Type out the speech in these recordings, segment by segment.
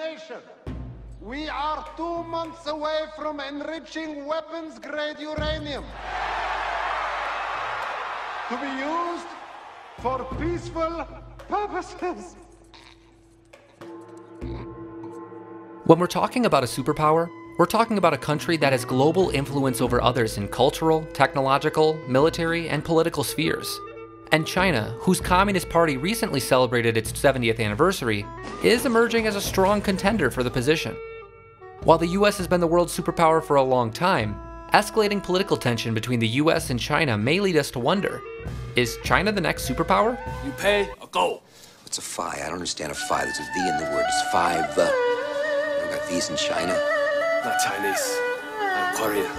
Nation, we are 2 months away from enriching weapons-grade uranium to be used for peaceful purposes. When we're talking about a superpower, we're talking about a country that has global influence over others in cultural, technological, military, and political spheres. And China, whose Communist Party recently celebrated its 70th anniversary, is emerging as a strong contender for the position. While the US has been the world's superpower for a long time, escalating political tension between the US and China may lead us to wonder, is China the next superpower? You pay a go. What's a phi? I don't understand a phi. There's a V in the word. It's five. You don't got V's in China? Not Chinese. I'm Korean.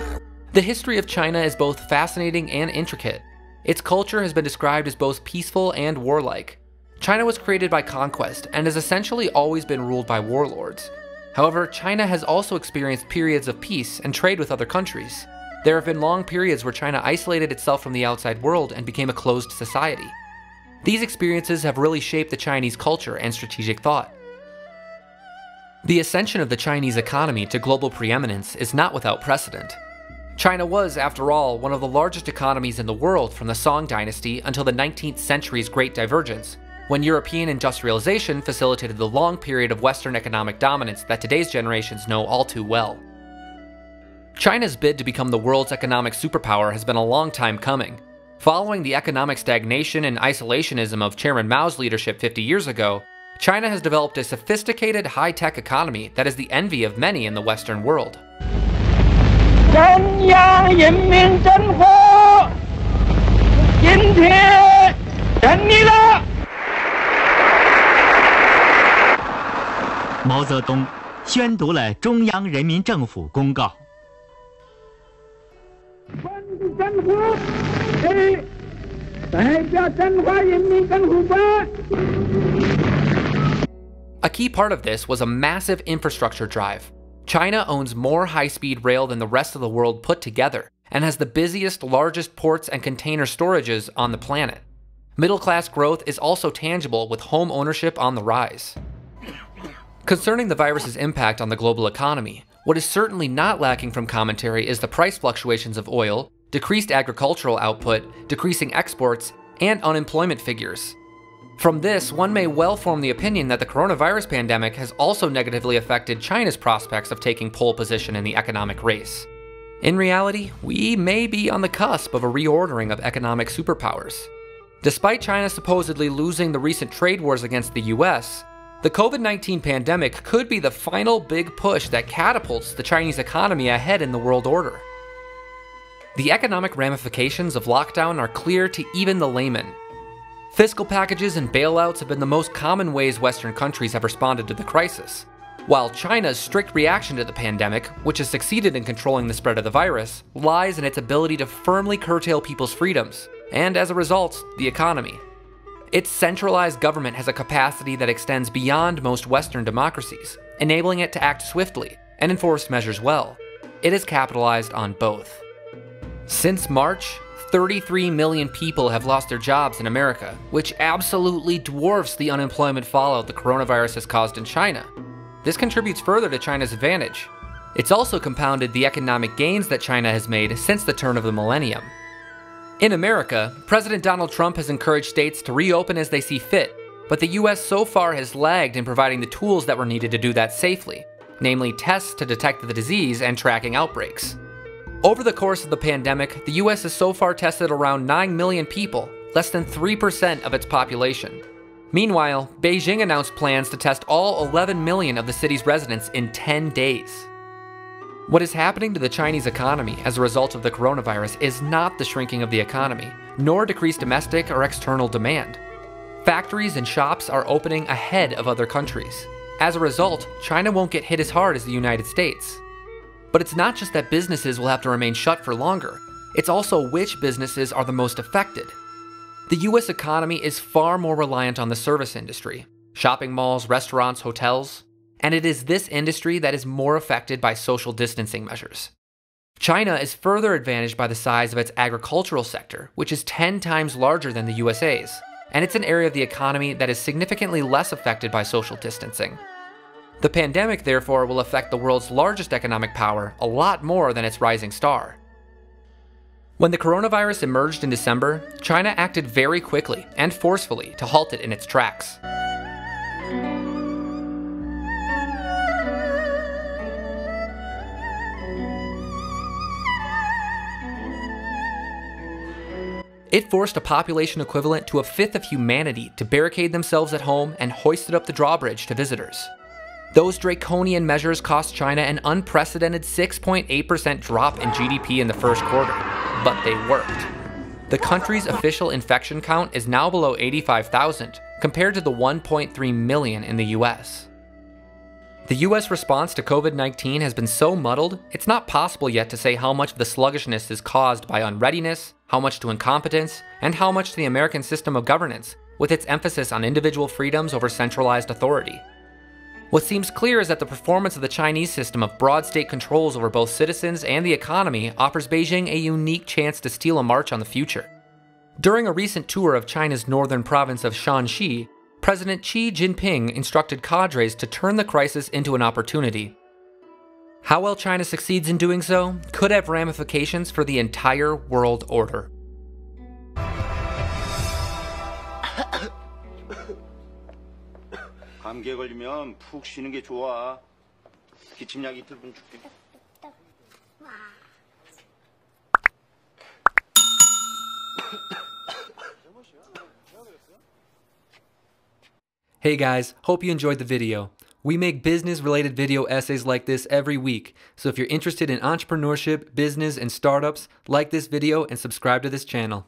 The history of China is both fascinating and intricate. Its culture has been described as both peaceful and warlike. China was created by conquest and has essentially always been ruled by warlords. However, China has also experienced periods of peace and trade with other countries. There have been long periods where China isolated itself from the outside world and became a closed society. These experiences have really shaped the Chinese culture and strategic thought. The ascension of the Chinese economy to global preeminence is not without precedent. China was, after all, one of the largest economies in the world from the Song Dynasty until the 19th century's Great Divergence, when European industrialization facilitated the long period of Western economic dominance that today's generations know all too well. China's bid to become the world's economic superpower has been a long time coming. Following the economic stagnation and isolationism of Chairman Mao's leadership 50 years ago, China has developed a sophisticated high-tech economy that is the envy of many in the Western world. Mao Zedong 宣读了中央人民政府公告。本政府对代表中华人民政府吧。A key part of this was a massive infrastructure drive. China owns more high-speed rail than the rest of the world put together, and has the busiest, largest ports and container storages on the planet. Middle-class growth is also tangible, with home ownership on the rise. Concerning the virus's impact on the global economy, what is certainly not lacking from commentary is the price fluctuations of oil, decreased agricultural output, decreasing exports, and unemployment figures. From this, one may well form the opinion that the coronavirus pandemic has also negatively affected China's prospects of taking pole position in the economic race. In reality, we may be on the cusp of a reordering of economic superpowers. Despite China supposedly losing the recent trade wars against the US, the COVID-19 pandemic could be the final big push that catapults the Chinese economy ahead in the world order. The economic ramifications of lockdown are clear to even the layman. Fiscal packages and bailouts have been the most common ways Western countries have responded to the crisis, while China's strict reaction to the pandemic, which has succeeded in controlling the spread of the virus, lies in its ability to firmly curtail people's freedoms, and as a result, the economy. Its centralized government has a capacity that extends beyond most Western democracies, enabling it to act swiftly and enforce measures well. It has capitalized on both. Since March, 33 million people have lost their jobs in America, which absolutely dwarfs the unemployment fallout the coronavirus has caused in China. This contributes further to China's advantage. It's also compounded the economic gains that China has made since the turn of the millennium. In America, President Donald Trump has encouraged states to reopen as they see fit, but the US so far has lagged in providing the tools that were needed to do that safely, namely tests to detect the disease and tracking outbreaks. Over the course of the pandemic, the US has so far tested around 9 million people, less than 3% of its population. Meanwhile, Beijing announced plans to test all 11 million of the city's residents in 10 days. What is happening to the Chinese economy as a result of the coronavirus is not the shrinking of the economy, nor decreased domestic or external demand. Factories and shops are opening ahead of other countries. As a result, China won't get hit as hard as the United States. But it's not just that businesses will have to remain shut for longer, it's also which businesses are the most affected. The US economy is far more reliant on the service industry, shopping malls, restaurants, hotels, and it is this industry that is more affected by social distancing measures. China is further advantaged by the size of its agricultural sector, which is 10 times larger than the USA's, and it's an area of the economy that is significantly less affected by social distancing. The pandemic, therefore, will affect the world's largest economic power a lot more than its rising star. When the coronavirus emerged in December, China acted very quickly and forcefully to halt it in its tracks. It forced a population equivalent to a fifth of humanity to barricade themselves at home and hoisted up the drawbridge to visitors. Those draconian measures cost China an unprecedented 6.8% drop in GDP in the first quarter, but they worked. The country's official infection count is now below 85,000, compared to the 1.3 million in the US. The US response to COVID-19 has been so muddled, it's not possible yet to say how much of the sluggishness is caused by unreadiness, how much to incompetence, and how much to the American system of governance, with its emphasis on individual freedoms over centralized authority. What seems clear is that the performance of the Chinese system of broad state controls over both citizens and the economy offers Beijing a unique chance to steal a march on the future. During a recent tour of China's northern province of Shanxi, President Xi Jinping instructed cadres to turn the crisis into an opportunity. How well China succeeds in doing so could have ramifications for the entire world order. Hey guys, hope you enjoyed the video. We make business-related video essays like this every week, so if you're interested in entrepreneurship, business, and startups, like this video and subscribe to this channel.